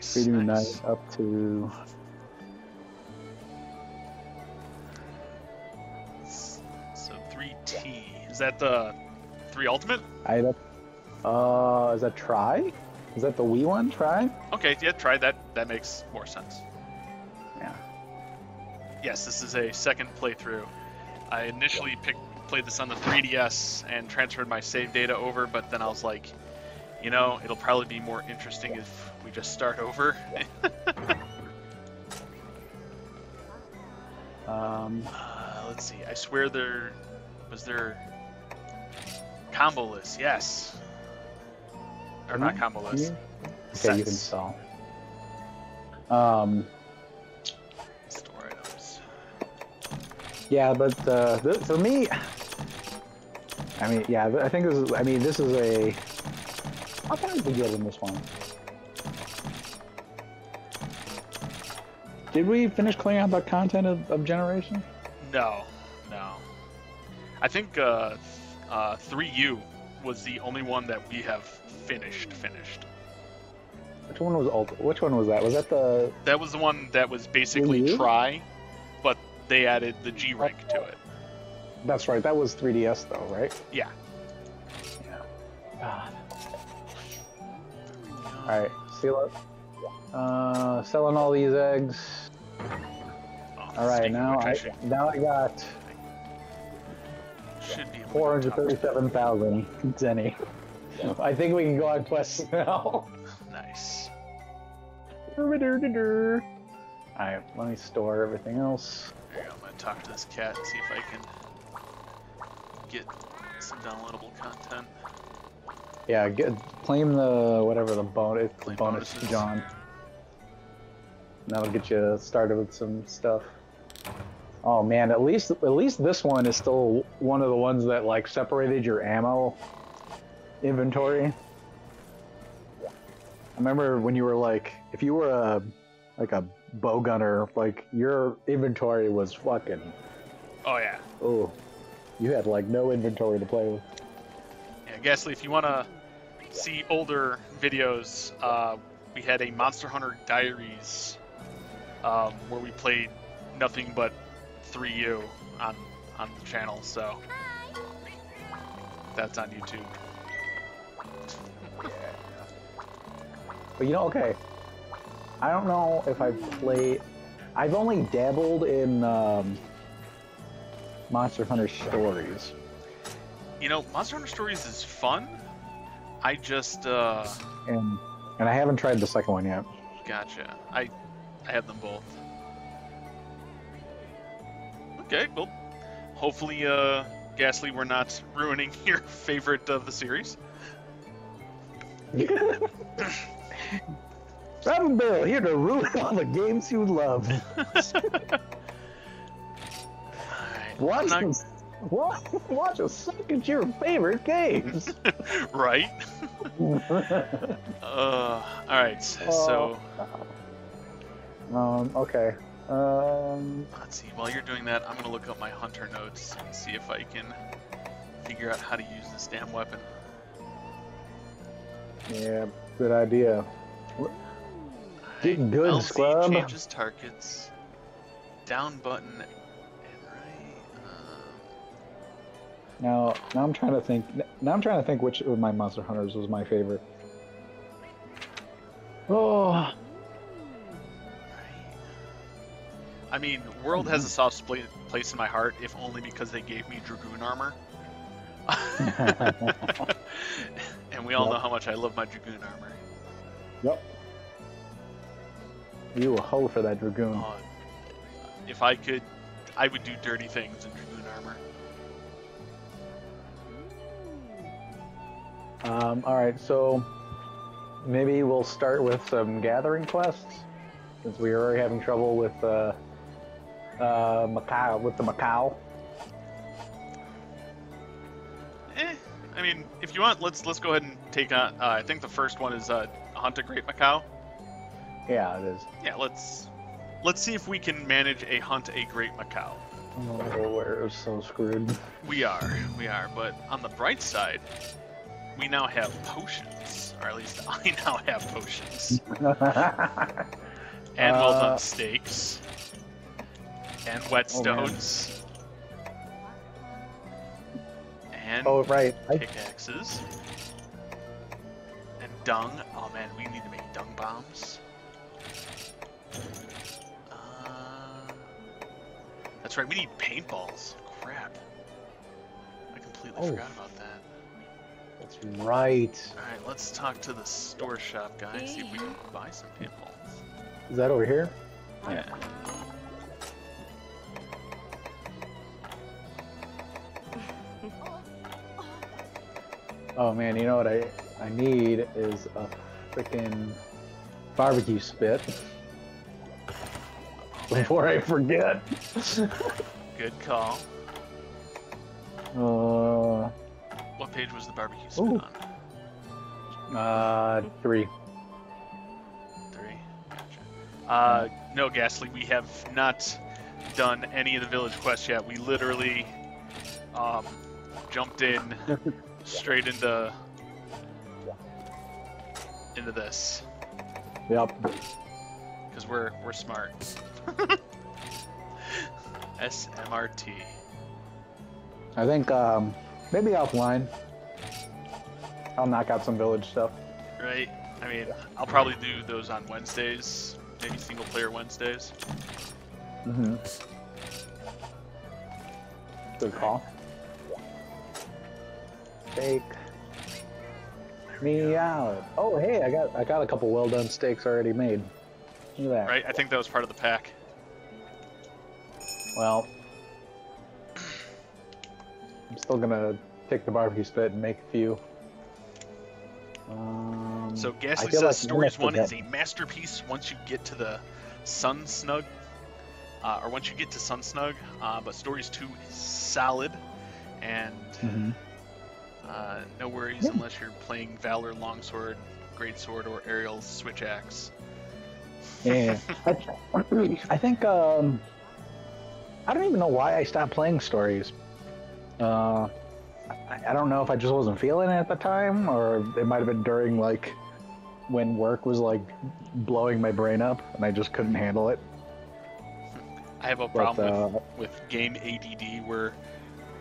Nice. 3D nice. Knight up to... So 3T. Is that the 3 Ultimate? Is that Tri? Is that the Wii one, Tri? Okay, yeah, Tri. That makes more sense. Yeah. Yes, this is a second playthrough. I initially played this on the 3DS and transferred my save data over, but then I was like, you know, it'll probably be more interesting if we just start over. Let's see. I swear there was combo list. Yes, or not combo list. Okay, sets. You can install. Store items. Yeah, but for me, I mean, yeah, I think this is. I mean, this is a. I'll probably get in this one. Did we finish clearing out the content of Generation? No, no. I think 3U was the only one that we have finished. Which one was Which one was that? Was that the? That was the one that was basically Tri, but they added the G rank to it. That's right. That was 3DS though, right? Yeah. Yeah. God. Alright, seal up. Selling all these eggs. Oh, alright, now I got 437,000 Zeny. I think we can go on quests now. Nice. Alright, let me store everything else. There you go, I'm gonna talk to this cat and see if I can get some downloadable content. Yeah, claim the whatever the bonus, John. That'll get you started with some stuff. Oh man, at least this one is still one of the ones that like separated your ammo inventory. I remember when you were like, if you were a bow gunner, like your inventory was fucking. Oh yeah. Oh, you had like no inventory to play with. Yeah, Ghastly, if you wanna see older videos, we had a Monster Hunter Diaries where we played nothing but 3U on the channel, so that's on YouTube. Yeah. But you know, okay, I don't know if I've only dabbled in Monster Hunter Stories. You know, Monster Hunter Stories is fun. I just and I haven't tried the second one yet. Gotcha. I had them both. Okay, well, hopefully, Ghastly, we're not ruining your favorite of the series. Rob and Bill here to ruin all the games you love. Watch us suck at your favorite games. Right? Alright, so... okay. Let's see, while you're doing that, I'm going to look up my hunter notes and see if I can figure out how to use this damn weapon. Yeah, good idea. Good, LZ scrub. Changes targets. Down button... Now I'm trying to think. Now I'm trying to think which of my Monster Hunters was my favorite. Oh. I mean, World has a soft place in my heart, if only because they gave me Dragoon armor. And we all know how much I love my Dragoon armor. Yep. You a hoe for that Dragoon. If I could, I would do dirty things in Dragoon armor. Alright, so maybe we'll start with some gathering quests, since we are already having trouble with Maccao, with the Maccao. I mean, if you want, let's go ahead and take on. I think the first one is hunt a Great Maccao. Yeah, it is. Yeah, let's see if we can manage a hunt a Great Maccao. Oh, we're so screwed. We are, but on the bright side. we now have potions, or at least I now have potions. And well done steaks. And whetstones. And pickaxes. And dung. Oh man, we need to make dung bombs. That's right, we need paintballs. Crap. I completely forgot about that. That's right. Alright, let's talk to the store shop guy and see if we can buy some paintballs. Is that over here? Yeah. Oh man, you know what I need is a freaking barbecue spit. Before I forget. Good call. What page was the barbecue spit on? 3. 3. Gotcha. No, Ghastly, we have not done any of the village quests yet. We literally jumped in straight into this. Yep. Because we're smart. SMRT. I think maybe offline I'll knock out some village stuff. Right. I mean, I'll probably do those on Wednesdays, maybe single player Wednesdays. Mm-hmm. Good call. Steak. Me out. Oh hey, I got a couple well done steaks already made. Look at that. Right. I think that was part of the pack. Well, I'm still gonna take the barbecue spit and make a few. So Ghastly says like Stories 1 is a masterpiece once you get to the Sun Snug, or once you get to Sun Snug, but Stories 2 is solid, and no worries unless you're playing Valor Longsword, Greatsword, or Aerial Switch Axe. Yeah, I think, I don't even know why I stopped playing Stories. I don't know if I just wasn't feeling it at the time, or it might have been during, like, when work was, like, blowing my brain up, and I just couldn't handle it. I have a problem with game ADD, where,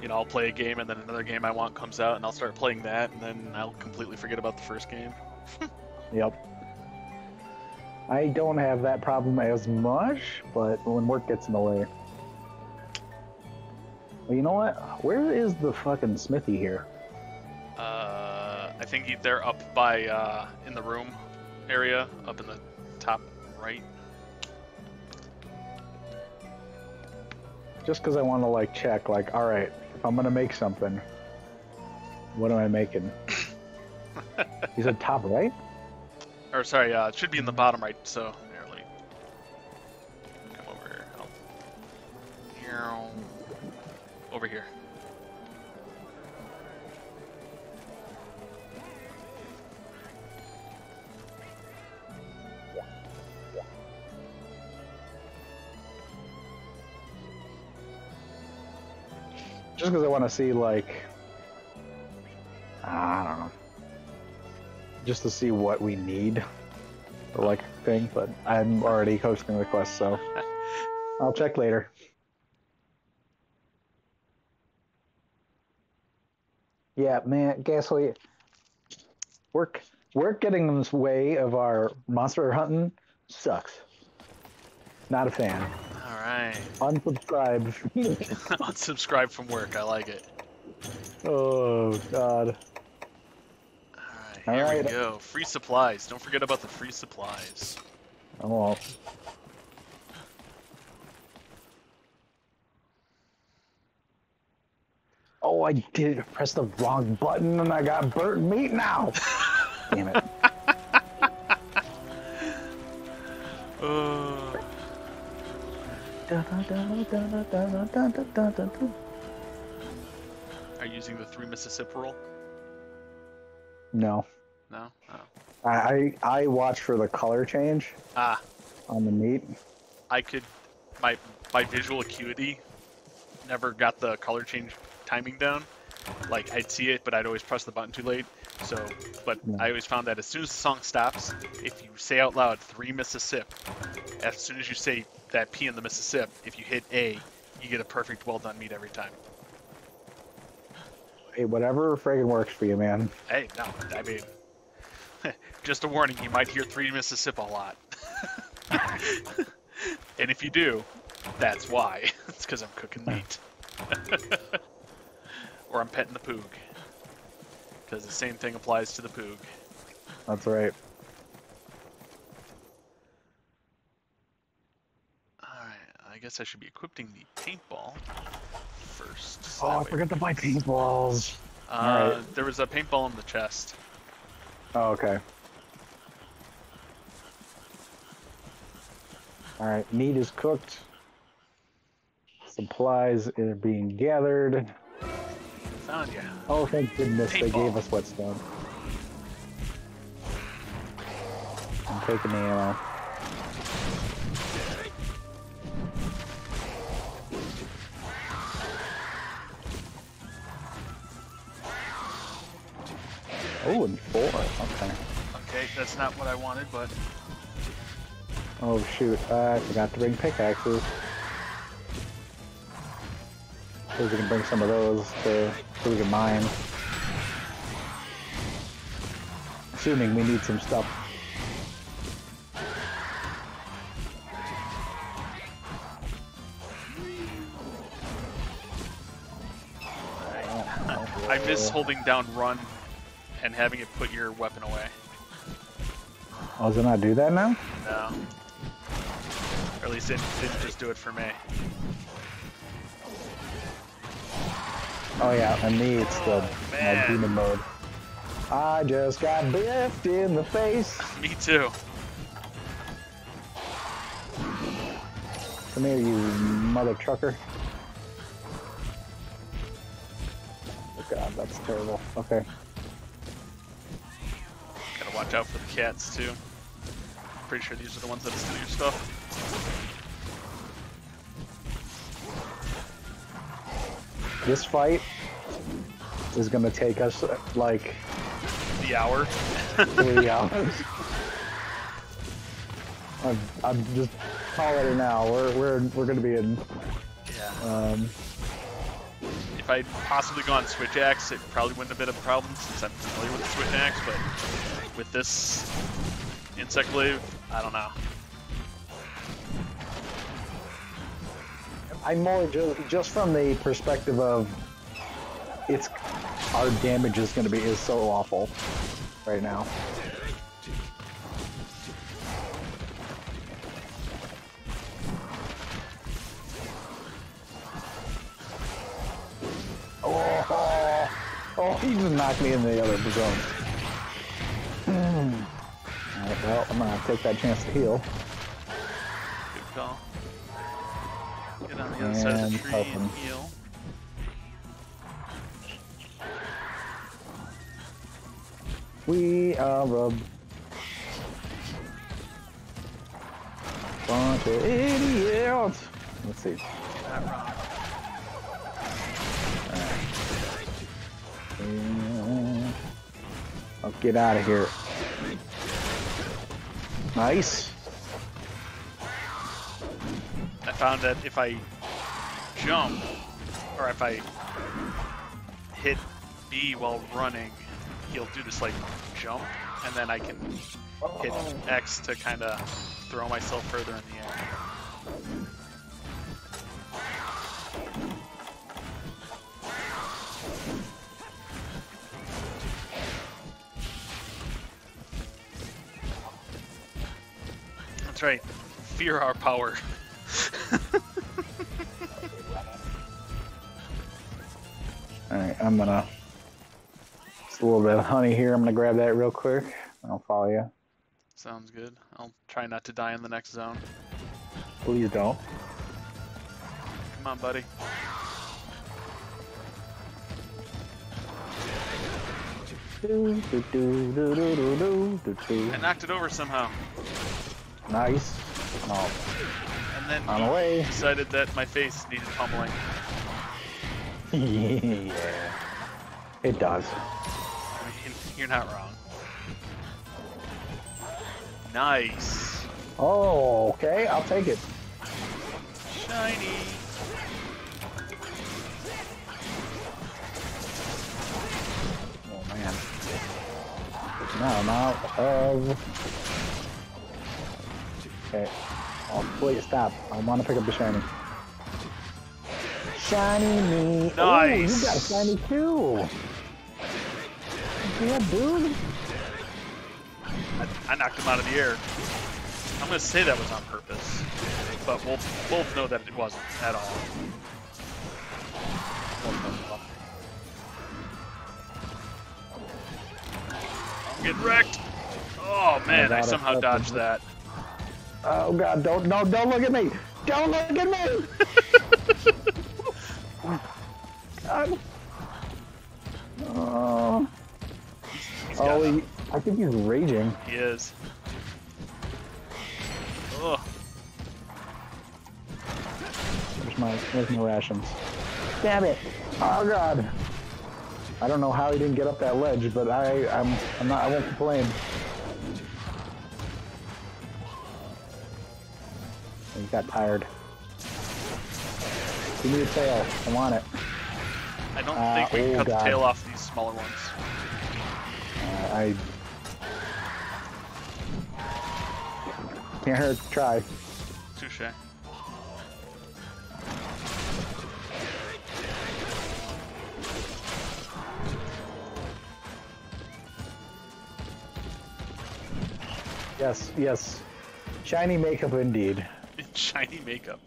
you know, I'll play a game, and then another game I want comes out, and I'll start playing that, and then I'll completely forget about the first game. Yep. I don't have that problem as much, but when work gets in the way. Well, you know what? Where is the fucking smithy here? I think they're up by, in the room area, up in the top right. Just because I want to, like, check, like, alright, if I'm going to make something, what am I making? You said top right? Or, sorry, it should be in the bottom right, so, nearly. Come over here. Over here. Just because I want to see, like, I don't know, just to see what we need, the like thing. But I'm already hosting the quest, so I'll check later. Yeah, man, Ghastly, we're getting in this way of our monster hunting sucks. Not a fan. All right. Unsubscribe. Unsubscribe from work. I like it. Oh God. All right, here we go. Free supplies. Don't forget about the free supplies. I won't. Oh, I did press the wrong button and I got burnt meat now. Damn it. Are you using the 3 Mississippi rule? No. No? Oh. I watch for the color change on the meat. I could, my visual acuity never got the color change timing down, like I'd see it, but I'd always press the button too late. So, but yeah. I always found that as soon as the song stops, if you say out loud "Three Mississippi," as soon as you say that P in the Mississippi, if you hit A, you get a perfect well done meat every time. Hey, whatever friggin' works for you, man. Hey, no, I mean, just a warning, you might hear "Three Mississippi" a lot. And if you do, that's why. It's because I'm cooking meat. Or I'm petting the poog. Because the same thing applies to the poog. That's right. Alright, I guess I should be equipping the paintball first. So oh, I forgot to buy paintballs. Right. There was a paintball in the chest. Oh, okay. Alright, meat is cooked. Supplies are being gathered. Found you. Oh, thank goodness they gave us whetstone. I'm taking the ammo. Oh, and 4. Okay. Okay, that's not what I wanted, but... Oh shoot, I forgot to bring pickaxes. So we can bring some of those to, so we can mine. Assuming we need some stuff. Oh, I miss holding down run and having it put your weapon away. Oh, does it not do that now? No. Or at least it didn't just do it for me. Oh yeah, and me it's the my demon mode. I just got biffed in the face. Me too. Come here, you mother trucker. Oh god, that's terrible. Okay. Gotta watch out for the cats too. Pretty sure these are the ones that steal your stuff. This fight is gonna take us like the hour. 3 hours. I'm just calling it now. We're gonna be in. Yeah. If I'd possibly gone Switch Axe, it probably wouldn't have been a problem since I'm familiar with the Switch Axe. But with this insect wave, I don't know. I'm more just from the perspective of it's our damage is going to be is so awful right now. Oh, he just knocked me in the other zone. Alright, well, I'm going to take that chance to heal. Good call. Get on the other side of the tree and heal. We are a bunch of idiots. Let's see. Right. I'll get out of here. Nice. I found that if I jump, or if I hit B while running, he'll do this like jump, and then I can hit X to kind of throw myself further in the air. That's right, fear our power. Alright, I'm gonna... Just a little bit of honey here, I'm gonna grab that real quick. I'll follow you. Sounds good. I'll try not to die in the next zone. Please don't. Come on, buddy. I knocked it over somehow. Nice. Oh. And then I decided that my face needed pummeling. Yeah. It does. I mean, you're not wrong. Nice. Oh, okay. I'll take it. Shiny. Oh, man. Now I'm out of... Okay. Oh, please stop. I want to pick up the shiny. Shiny me. Nice. Ooh, you got a shiny too. Yeah, dude. I knocked him out of the air. I'm gonna say that was on purpose, but we'll both know that it wasn't at all. I'm getting wrecked. Oh man, I somehow dodged that. Oh god, don't look at me! Don't look at me! God. Oh, I think he's raging. He is. Ugh. Where's my rations? Damn it! Oh god! I don't know how he didn't get up that ledge, but I won't complain. He got tired. Give me a tail. I want it. I don't think we can cut the tail off these smaller ones. I can't hurt to try. Touche. Yes, yes. Shiny makeup indeed. Shiny makeup.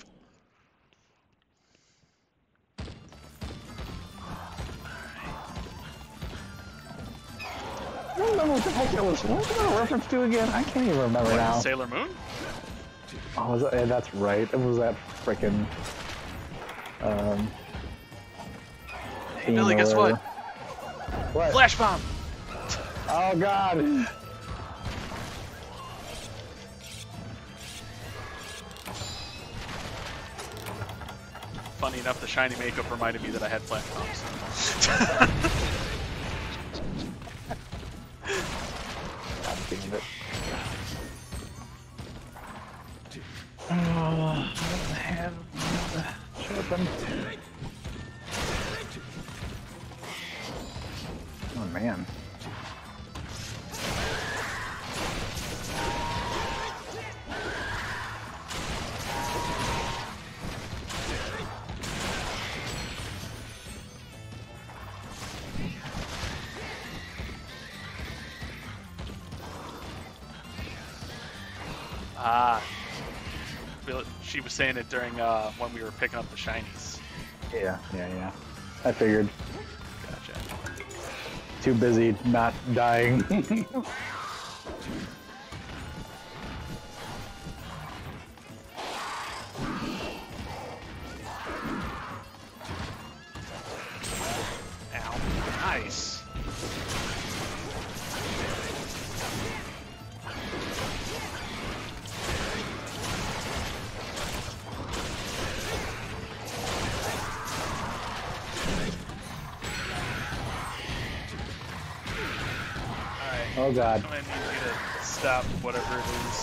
I don't remember what the heck that was. What was that a reference to again? I can't even remember now. Sailor Moon? Oh, was that, yeah, that's right. It was that frickin'. Hey, Billy, guess what? What? Flash bomb! Oh, God! Funny enough, the shiny makeup reminded me that I had flash bombs. Oh man. She was saying it during when we were picking up the shinies. Yeah. I figured. Gotcha. Too busy not dying. Ow. Nice. Oh god. I need you to stop whatever it is.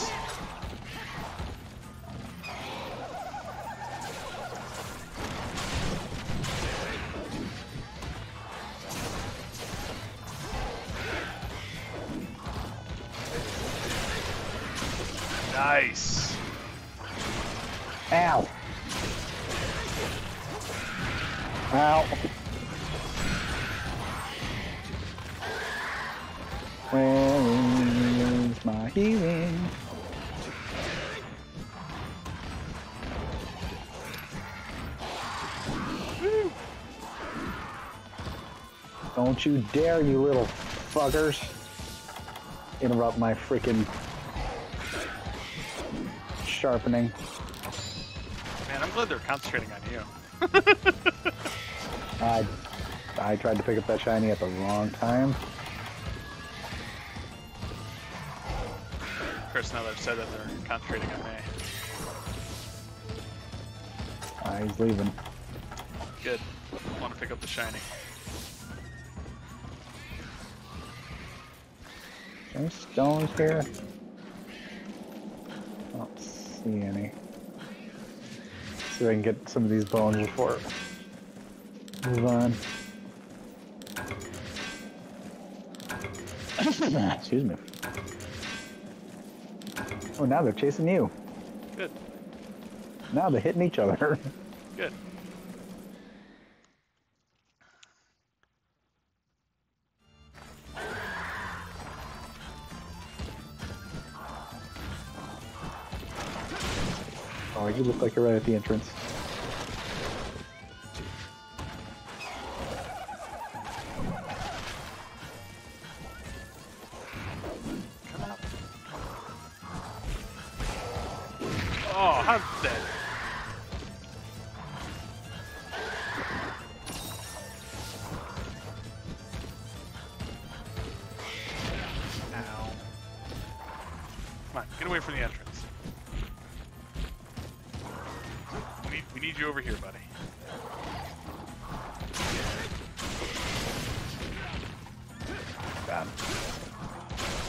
Nice. Ow. Ow. Where's my healing? Woo. Don't you dare, you little fuckers, interrupt my freaking sharpening. Man, I'm glad they're concentrating on you. I tried to pick up that shiny at the wrong time. Now that I've said that, they're concentrating on me. He's leaving. Good. I want to pick up the shiny. Any stones here? I don't see any. Let's see if I can get some of these bones before I move on. Excuse me. Oh, now they're chasing you. Good. Now they're hitting each other. Good. Oh, you look like you're right at the entrance.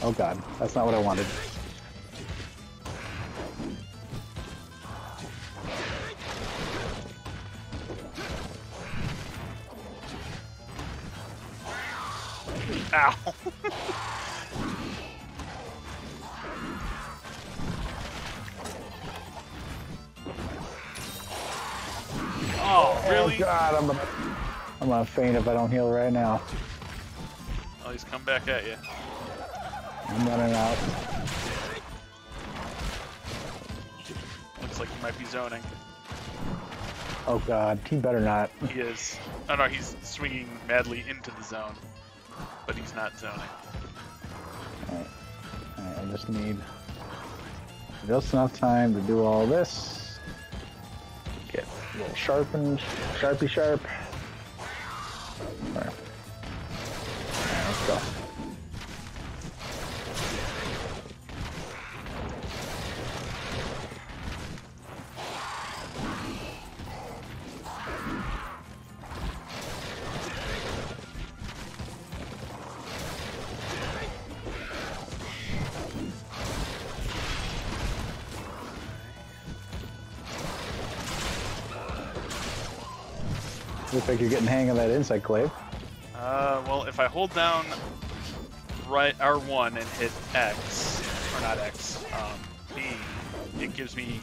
Oh god, that's not what I wanted. Ow! Oh, really? Oh god, I'm gonna faint if I don't heal right now. Oh, he's come back at you. I'm running out. Looks like he might be zoning. Oh god, he better not. He is. Oh no, he's swinging madly into the zone. But he's not zoning. Alright. Alright, I just need just enough time to do all this. Get a little sharpened. Sharpie sharp. Alright, let's go. Looks like you're getting the hang of that insect glaive. Well, if I hold down right R1 and hit X, or not X, B, it gives me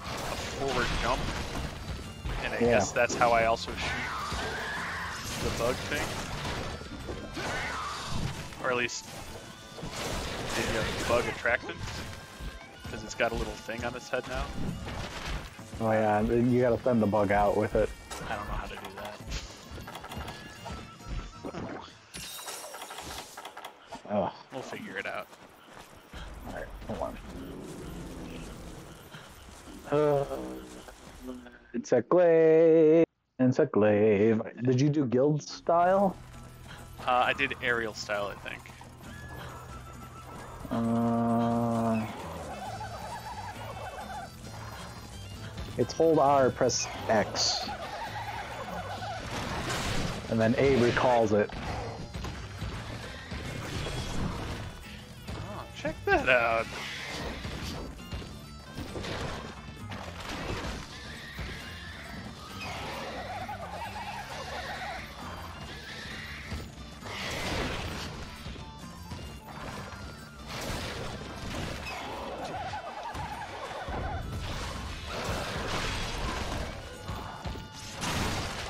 a forward jump, and I guess that's how I also shoot the bug thing, or at least maybe a bug attractant, because it's got a little thing on its head now. Oh yeah, you gotta send the bug out with it. I don't know how to do that. Oh. We'll figure it out. Alright, hold on. It's a glaive. It's a glaive. Did you do guild style? I did aerial style, I think. It's hold R, press X. And then A recalls it. Oh, check that out.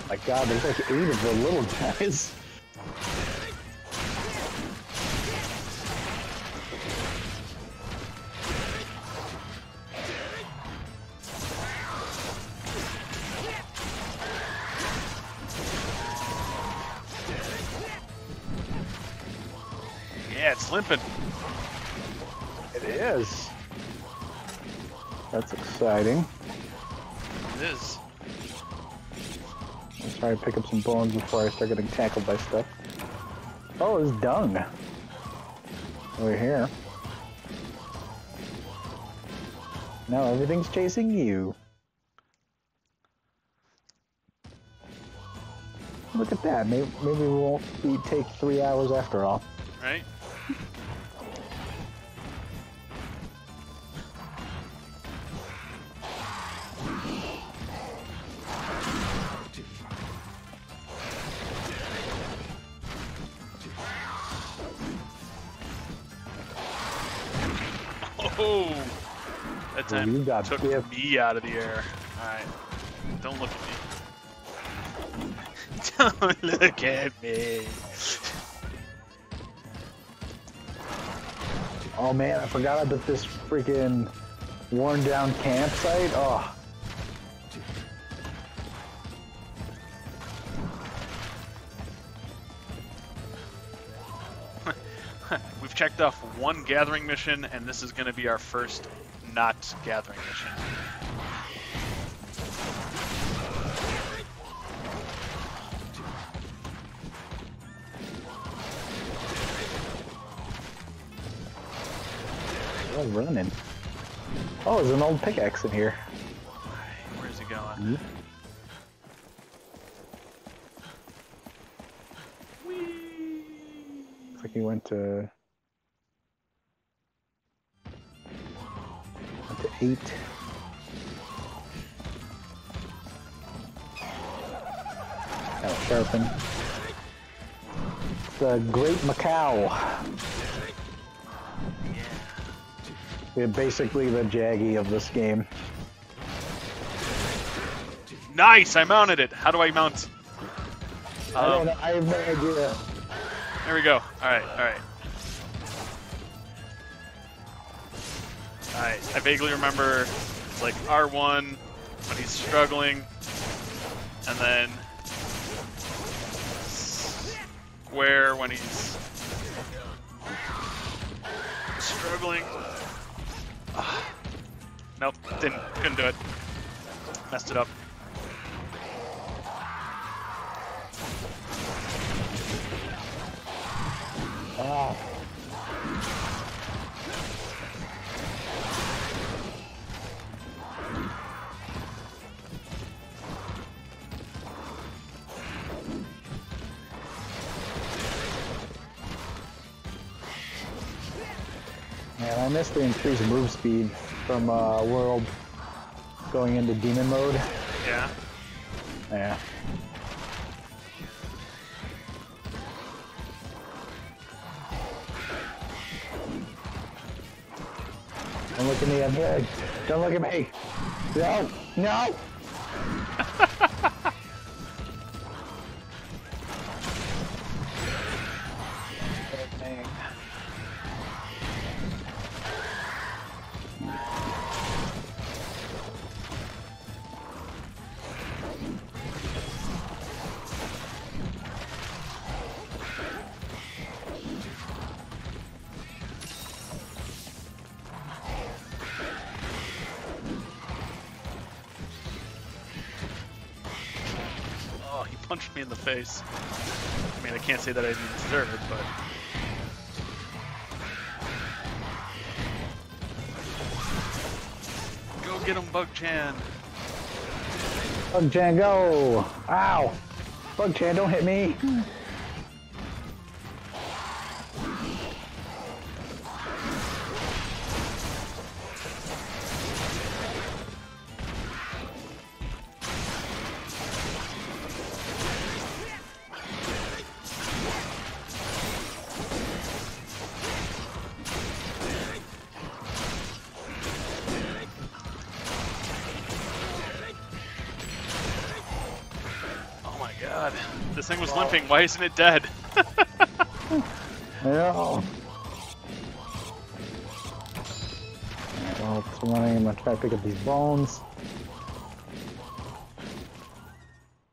My god, there's like 8 of the little guys. Yeah, it's limping. It is. That's exciting. It is. Try to pick up some bones before I start getting tackled by stuff. Oh, it's dung. Over here. Now everything's chasing you. Look at that. Maybe we won't take 3 hours after all. Right? Oh! That time took me out of the air. Alright. Don't look at me. Don't look at me. Oh man, I forgot about this freaking worn down campsite. Oh. We've checked off one gathering mission, and this is going to be our first not gathering mission. Running. Oh, there's an old pickaxe in here. Where's it going? Mm-hmm. Looks like he went to 8. That'll sharpen. It's the Great Maccao. They're basically the Jaggy of this game. Nice! I mounted it! How do I mount? I don't know. I have no idea. There we go. Alright, alright. Alright, I vaguely remember it's like R1 when he's struggling, and then square when he's struggling. Nope, couldn't do it. Messed it up. Oh. Man, I missed the increased move speed from World going into demon mode. Yeah. Yeah. Don't look at me, I'm here. Don't look at me. No, no. Punched me in the face. I mean, I can't say that I didn't deserve it, but... Go get him, Bug-chan! Bug-chan, go! Ow! Bug-chan, don't hit me! This thing was limping. Why isn't it dead? Yeah. Well, it's running. I'm gonna try to pick up these bones.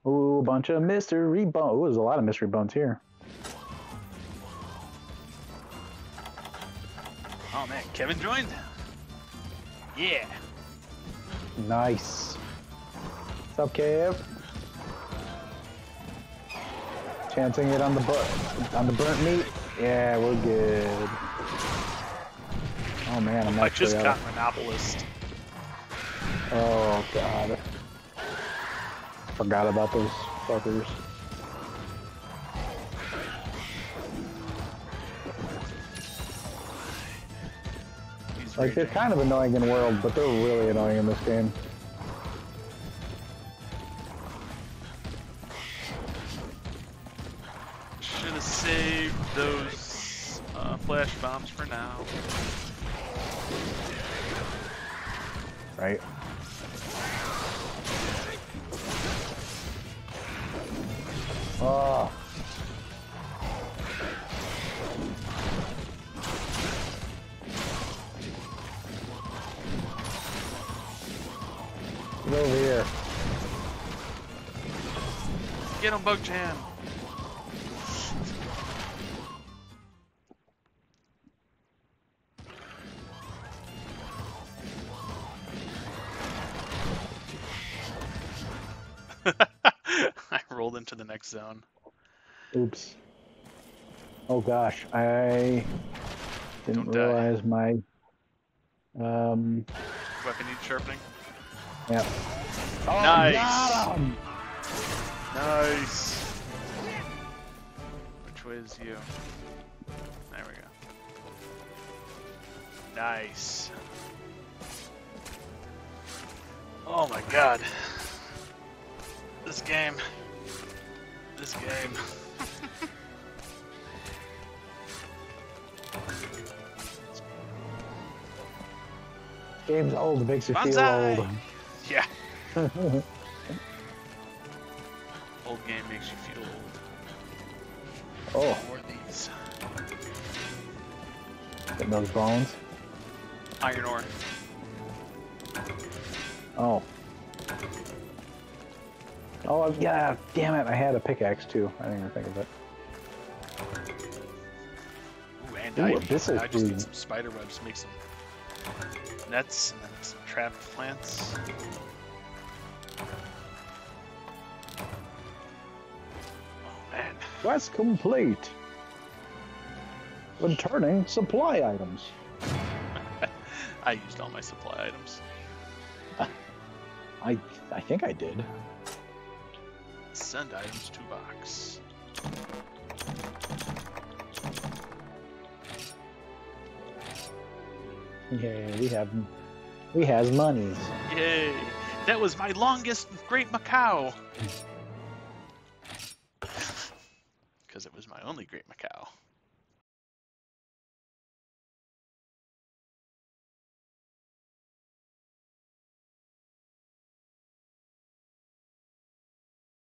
Ooh, a bunch of mystery bones. Ooh, there's a lot of mystery bones here. Oh man, Kevin joined. Yeah. Nice. What's up, Kev? Chancing it on the burnt meat. Yeah, we're good. Oh man, I'm actually just got Monopolist. Oh god, forgot about those fuckers. Like they're kind of annoying in World, but they're really annoying in this game. Save those flash bombs for now. Right. Oh. Get over here. Get him, Bug Jam. I rolled into the next zone. Oops. Oh gosh, I didn't realize my weapon needs sharpening. Yeah. Oh, nice. Nice. Which way is you? There we go. Nice. Oh my god. This game. This game. Game's old, makes you feel old. Yeah. Old game makes you feel old. Oh. More of these. Getting those bones. Iron ore. Oh. Oh, yeah, damn it, I had a pickaxe too. I didn't even think of it. Ooh, and ooh, I just need some spider webs to make some nets and then some trapped plants. Oh, man. Quest complete. Returning supply items. I used all my supply items. I think I did. Send items to box. Yay, we has monies. Yay! That was my longest Great Maccao. Because it was my only Great Maccao.